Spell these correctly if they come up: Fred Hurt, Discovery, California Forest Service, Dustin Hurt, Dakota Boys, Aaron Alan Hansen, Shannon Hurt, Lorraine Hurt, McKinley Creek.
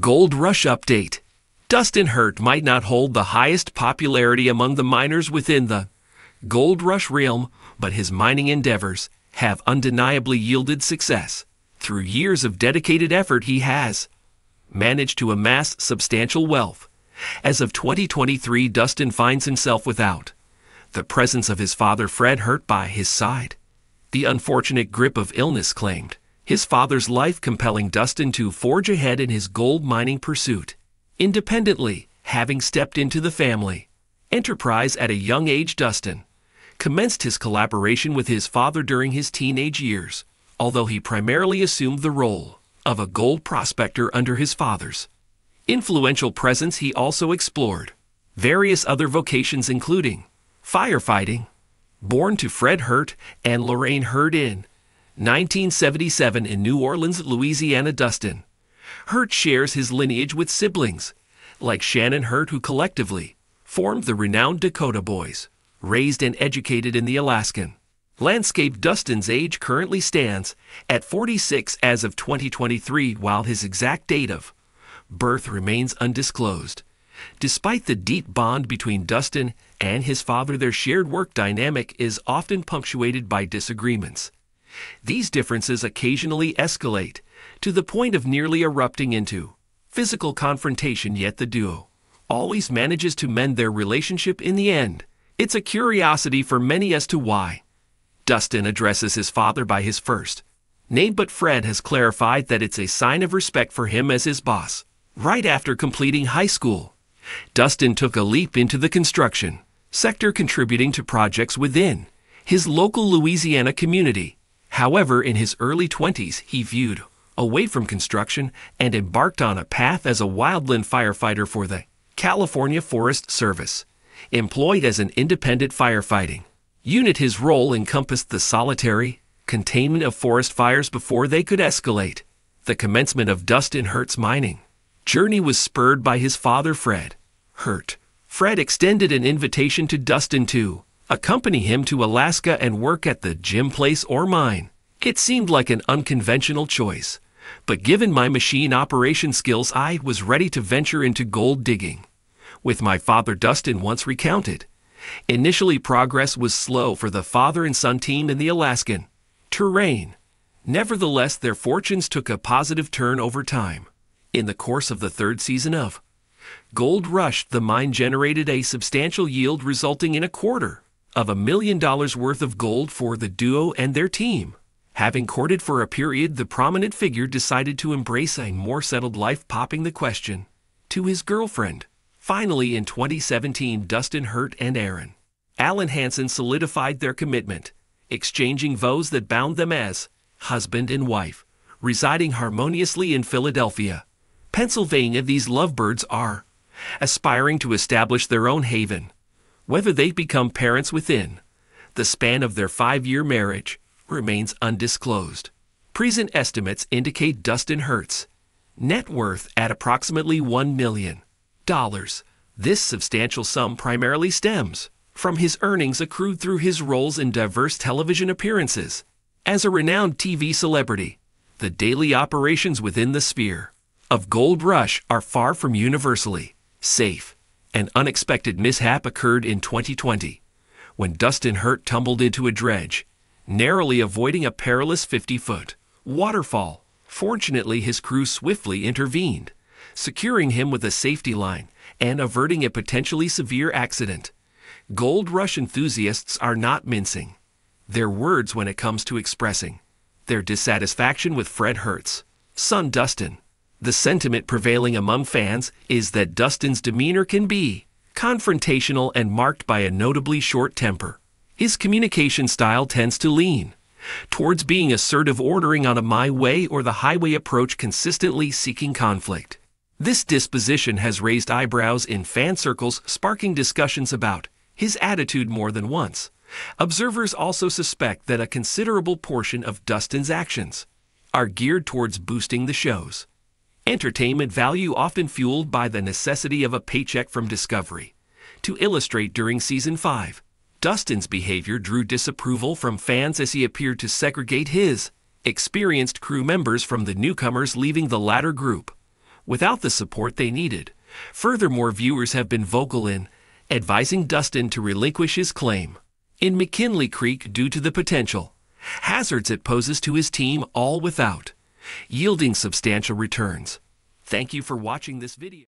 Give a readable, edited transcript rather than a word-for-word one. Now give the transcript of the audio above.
Gold Rush Update. Dustin Hurt might not hold the highest popularity among the miners within the gold rush realm, but his mining endeavors have undeniably yielded success. Through years of dedicated effort, he has managed to amass substantial wealth. As of 2023, Dustin finds himself without the presence of his father, Fred Hurt, by his side. The unfortunate grip of illness claimed his father's life, compelling Dustin to forge ahead in his gold mining pursuit independently. Having stepped into the family enterprise at a young age, Dustin commenced his collaboration with his father during his teenage years, although he primarily assumed the role of a gold prospector under his father's influential presence. He also explored various other vocations, including firefighting. Born to Fred Hurt and Lorraine Hurt in 1977 in New Orleans, Louisiana, Dustin Hurt shares his lineage with siblings like Shannon Hurt, who collectively formed the renowned Dakota Boys. Raised and educated in the Alaskan landscape, Dustin's age currently stands at 46 as of 2023, while his exact date of birth remains undisclosed. Despite the deep bond between Dustin and his father, their shared work dynamic is often punctuated by disagreements. These differences occasionally escalate to the point of nearly erupting into physical confrontation, yet the duo always manages to mend their relationship in the end. It's a curiosity for many as to why Dustin addresses his father by his first name, but Fred has clarified that it's a sign of respect for him as his boss. Right after completing high school, Dustin took a leap into the construction sector, contributing to projects within his local Louisiana community. However, in his early 20s, he veered away from construction and embarked on a path as a wildland firefighter for the California Forest Service. Employed as an independent firefighting unit, his role encompassed the solitary containment of forest fires before they could escalate. The commencement of Dustin Hurt's mining journey was spurred by his father, Fred Hurt. Fred extended an invitation to Dustin to accompany him to Alaska and work at the Jim place or mine. It seemed like an unconventional choice, but given my machine operation skills, I was ready to venture into gold digging with my father, Dustin once recounted. Initially, progress was slow for the father and son team in the Alaskan terrain. Nevertheless, their fortunes took a positive turn over time. In the course of the third season of Gold Rush, the mine generated a substantial yield, resulting in $250,000 worth of gold for the duo and their team. Having courted for a period, the prominent figure decided to embrace a more settled life, popping the question to his girlfriend. Finally, in 2017, Dustin Hurt and Aaron Alan Hansen solidified their commitment, exchanging vows that bound them as husband and wife. Residing harmoniously in Philadelphia, Pennsylvania, these lovebirds are aspiring to establish their own haven. Whether they become parents within the span of their 5-year marriage remains undisclosed. Present estimates indicate Dustin Hurt's net worth at approximately $1 million. This substantial sum primarily stems from his earnings accrued through his roles in diverse television appearances. As a renowned TV celebrity, the daily operations within the sphere of Gold Rush are far from universally safe. An unexpected mishap occurred in 2020 when Dustin Hurt tumbled into a dredge, narrowly avoiding a perilous 50-foot waterfall. Fortunately, his crew swiftly intervened, securing him with a safety line and averting a potentially severe accident. Gold Rush enthusiasts are not mincing their words when it comes to expressing their dissatisfaction with Fred Hurt's son, Dustin. The sentiment prevailing among fans is that Dustin's demeanor can be confrontational and marked by a notably short temper. His communication style tends to lean towards being assertive, ordering on a my way or the highway approach, consistently seeking conflict. This disposition has raised eyebrows in fan circles, sparking discussions about his attitude more than once. Observers also suspect that a considerable portion of Dustin's actions are geared towards boosting the show's entertainment value, often fueled by the necessity of a paycheck from Discovery. To illustrate, during Season 5, Dustin's behavior drew disapproval from fans as he appeared to segregate his experienced crew members from the newcomers, leaving the latter group without the support they needed. Furthermore, viewers have been vocal in advising Dustin to relinquish his claim in McKinley Creek due to the potential hazards it poses to his team, all without yielding substantial returns. Thank you for watching this video.